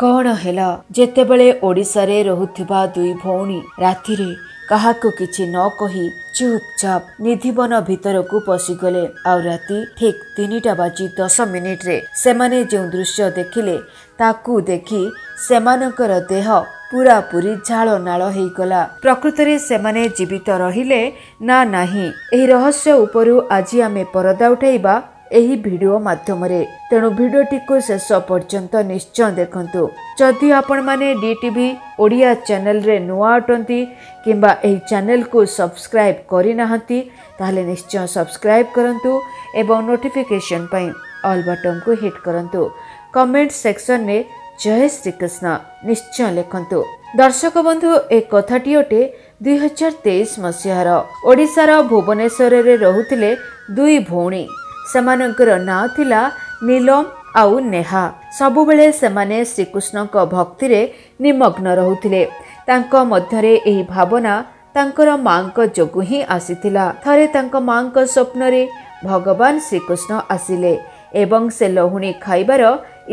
कौन हेला जेते बले ओडिसा रे रहुथिबा दुई भौणी राति रे काहाको किछि न कही चुपचाप निधिवन भीतर को पशिगले। आ राति ठीक 3:10 रे सेमाने जो दृश्य देखिले ताकू देखी सेमानकर देह पूरा पूरी झाल नाल हो गला। प्रकृत रे सेमाने जीवित रहिले ना नाही एही रहस्य उपरु आज आमे परदा उठाइबा एही वीडियो माध्यम रे। तेणु वीडियोटी को शेष पर्यंत निश्चय देखंतु। जदि आपण माने डीटीवी ओडिया चैनल रे नुआ अटंती किंबा एही चैनल को सब्सक्राइब करि नाहंती ताहले निश्चय सब्सक्राइब करंतु एवं नोटिफिकेशन पई ऑल बटन को हिट करंतु। कमेंट सेक्शन रे जय श्री कृष्ण निश्चय लिखंतु। दर्शक बंधु एक कथाटी अटे 2023 मसीहार ओडिशार भुवनेश्वर रे रहुतिले दुई भौणी। सेमानंकर नाम थिला नीलम आउ नेहा। सबुबेले सेमाने श्रीकृष्ण को भक्ति रे निमग्न रहुथिले। तांको मध्यरे एही भावना तांकर मांको जोगु ही आसीथिला। थरे तांको मांको स्वप्न रे भगवान श्रीकृष्ण आसिले एवं से लहुणी खाइबार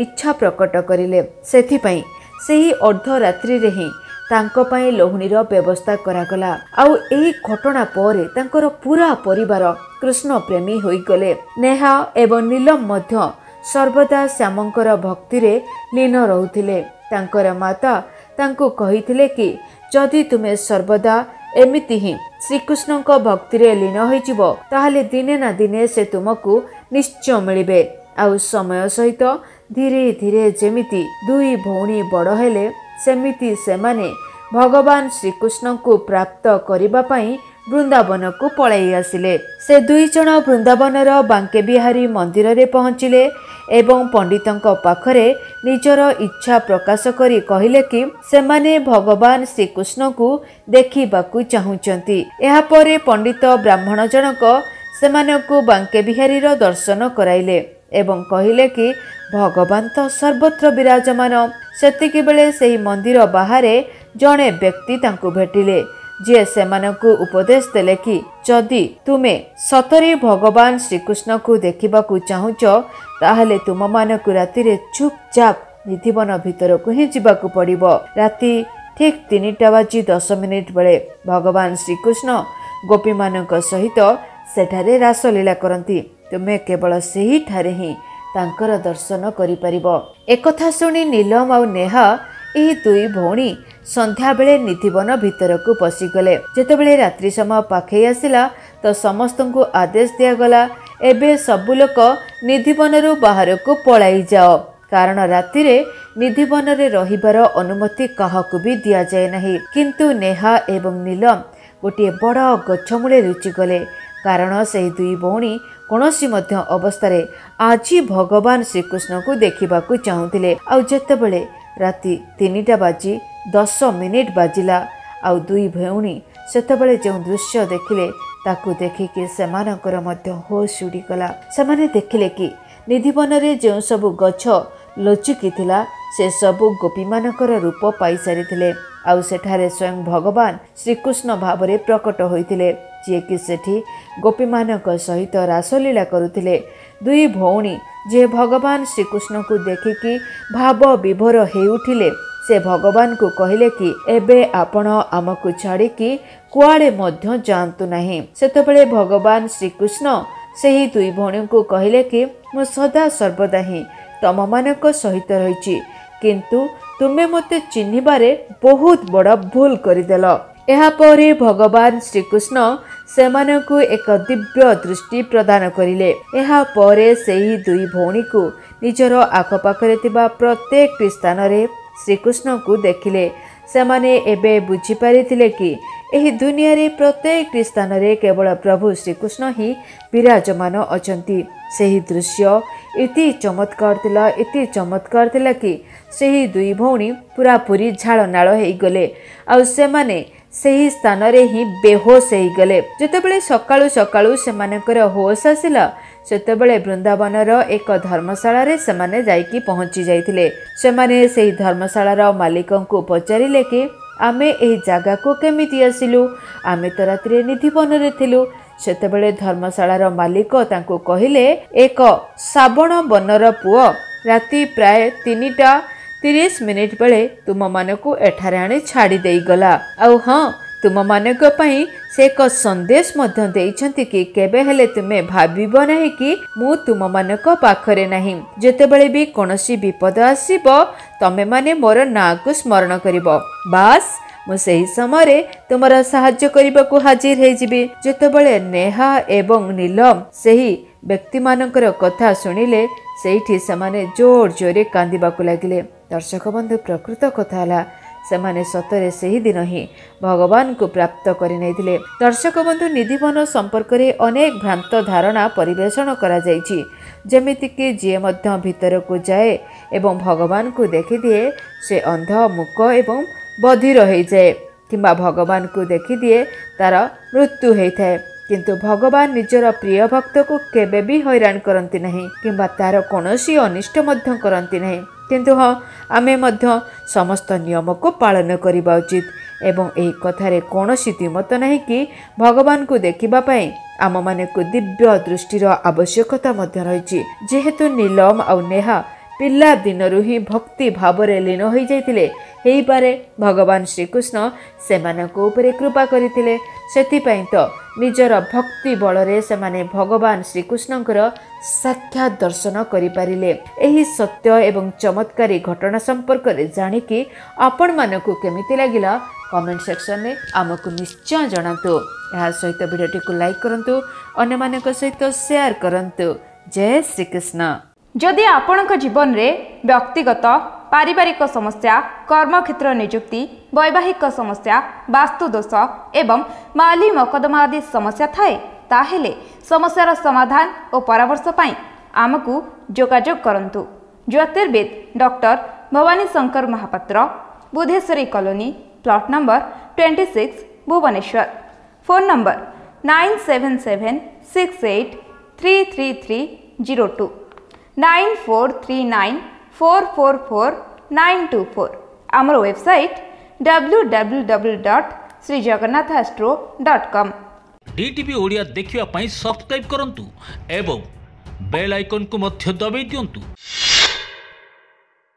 इच्छा प्रकट करिले। सेथि पई सेही अर्धरात्रि रे ही तांको पई लहुणीर व्यवस्था करागला। आउ एही घटना परे तांकर पूरा परिवार कृष्ण प्रेमी होई गले। नेहा एवं नीलम मध्य सर्वदा श्यामंकर भक्ति रे लीन रहुथिले। तांकर माता तांको कहिथिले कि जदि तुमे सर्वदा एमिति ही श्रीकृष्ण को भक्ति रे लीन होई जिवो ताहले दिने ना दिने से तुमको निश्चय मिलिबे। आउ समय सहित धीरे धीरे जेमिति दुई भौणी बड़ हेले सेमिति सेमाने भगवान श्रीकृष्ण को प्राप्त करिबा पई वृंदावन को पळाई आसिले। से दुई जण वृंदावनर बांके बिहारी मंदिर रे पहुंचिले एवं पंडितंक पाखरे निजर इच्छा प्रकाश करी कहिले कि सेमाने भगवान श्रीकृष्ण को देखिबाकू चाहुचंती। एहा परे पंडित ब्राह्मण जनक सेमानकू बांके बिहारीर दर्शन कराइले एवं कहिले कि भगवान तो सर्वत्र विराजमान। सेतिके बेले सेही मंदिर बाहरे जणे व्यक्ति तांकू भेटिले जे सेमानकू उपदेश देले कि जदि तुमे सतरे भगवान श्रीकृष्ण को देखिबाकू चाहुच ताहले तुममानकू राति रे चुपचाप निधिवन भीतरकू ही जिबाकू पड़िबो। राति ठीक 3:10 बेले भगवान श्रीकृष्ण गोपीमानक सहित सेठारे रासलीला करंती। तुमे केवल सेही ठारे ही तांकर दर्शन करि परिबो। एकथा सुनी नीलम आउ नेहा एही दुई भौणी संध्या बेले निधिवन भीतरकू पशिगले। जेतेबेले रात्रि समय पाखे आसिला तो समस्तंकू आदेश दियागला एबे सबु लोक निधिवनरू बाहरकू पळाई जाओ। कारण राति रे निधिवन रे रहिबार अनुमति काहाकू भी दिया जाय नाही। किंतु नेहा एवं नीलम गोटे बड़ गछमूले रुचिगले। कारण से दुई भौणी कौनसी मध्य अवस्थारे आज भगवान श्रीकृष्ण को देखिबाकू चाहुथिले। आउ जेतेबेले राति 3:10 बाजिला आउ दुई भौणी सेतबेले जो दृश्य देखिले ताकू देखिके सेमानकर मध्य होश उड़ीगला। सेमाने देखिले कि निधिवन रे जो सबु गछ लोचिकी थिला से सबु गोपीमानकर रूप पाई सारिथिले। आउ सेठारे स्वयं भगवान श्रीकृष्ण भावरे प्रकट होइथिले जे कि सेठी गोपीमानक सहित रासलीला करुथिले। दुई भौणी जे भगवान श्रीकृष्ण को देखिकी भाव विभोर हो उठिले से भगवान को कहले कि एबे आपण आमकू छाड़ी कि कुआड़े मध्य जांतु नाही। सेतबेले भगवान श्रीकृष्ण सेही दुई भौणी को कहले कि मो सदा सर्वदा ही तम मानक सहित रहिछि किंतु तुमे मते चिन्हिबारे बहुत बड़ भूल करिदेल। एहापरे भगवान श्रीकृष्ण सेमानकू एक दिव्य दृष्टि प्रदान करिले। एहापरे सेही दुई भौणी को निजर आखपाखरे थिबा प्रत्येक स्थान रे श्रीकृष्ण को देखिले। सेमाने एबे बुझी पारिथिले कि एही दुनिया रे प्रत्येक स्थान रे केवल प्रभु श्रीकृष्ण ही विराजमान अछंती। सेही दृश्य इति चमत्कार थिला कि सेही दुई भौणी पूरा पूरी झाल नाल हेई गले। आउ सेमाने सेही स्थान रे ही बेहोश हेई गले। जेतेबेले सकाळू सकाळू सेमानकर होश आसिला सेतेबेले वृंदावनर एक धर्मशाला रे सेमाने जाईकी पहुंची जाईथिले। सेमाने सेही धर्मशालार मालिकंकू पचारिले कि आमे एही जागा को केमिति आसिलु, आमे तो रात्रि निधिवन रे थिलु। सेतेबेले धर्मशालार मालिक तांको कहले एक सावण बनर पुओ राति प्राय 3टा 30 मिनिट बेले तुम मानू एठार आनी छाड़ी गला। आउ हाँ तुम मानक से एक संदेश कि केबे हेले तुमे भाव ना कि मु तुम मानक पाखरे नाही। जेतेबेले भी कौन विपद आसीब तमे माने मोर ना को स्मरण करिबो। बास मु सही समय तुमरा साहाय्य करिबा को हाजिर है जिबी। जेतेबेले नेहा एवं नीलम सही व्यक्ति मानकर कथा सुनिले सेठी समाने जोर जोरे कांदिबा को लागिले। दर्शक बंधु प्रकृत कथा ला सेमाने सतरे से ही दिन ही भगवान को प्राप्त करि नै थिले। दर्शक बंधु निधिवन संपर्क रे अनेक भ्रांत धारणा परिवेषण करा जायछि, जेमिति कि जे मध्य भीतर को जाए एवं भगवान को देखि दिए से अंध मूक एवं बधिर हो जाए किंबा भगवान को देखि दिए तार मृत्यु होता है। किंतु भगवान निजर प्रिय भक्त को केबे भी हैरान करती नहीं किंबा तार कोनोसी अनिष्ट मध्य करती नहीं। किंतु हाँ आमे मध्य समस्त नियम को पालन करवा उचित एवं एक कथार कौन द्विमत नहीं कि भगवान को देखिबा पाई आम माने को दिव्य दृष्टिर आवश्यकता रही। जेहेतु नीलम आउ नेहा पिला दिन ही भक्ति भाव में लीन हो जाते हे पारे भगवान श्रीकृष्ण से ऊपर कृपा करते तो निजर भक्ति बल से भगवान श्रीकृष्णकर साक्षात दर्शन करें। यही सत्य एवं चमत्कारी घटना संपर्क में जाणिकी आपण मानकु केमिति लागिला कमेंट सेक्शन में आमको निश्चय जनातु। यह सहित भिडियोटी को लाइक करंतु, अन्य मानक सहित शेयर करंतु। जय श्रीकृष्ण। जदि आपणक जीवन रे व्यक्तिगत पारिवारिक समस्या, कर्मक्षेत्र नियुक्ति, वैवाहिक समस्या, वास्तुदोष एवं माली मकदमा आदि समस्या थाए ताहेले समस्यार समाधान और परामर्श पाई आमकु जोगाजोग करंतु। ज्योतिर्विद doctor Bhabani Shankar Mahapatra, Budheswari colony, plot number 26, Bhubaneswar. Phone number 9776833302 9439444924। आमर वेबसाइट www.srijagannathastro.com। DTV ओडिया देखिबा पई सब्सक्राइब करंतु एवं बेल आइकन को मध्य दबाइ दियंतु।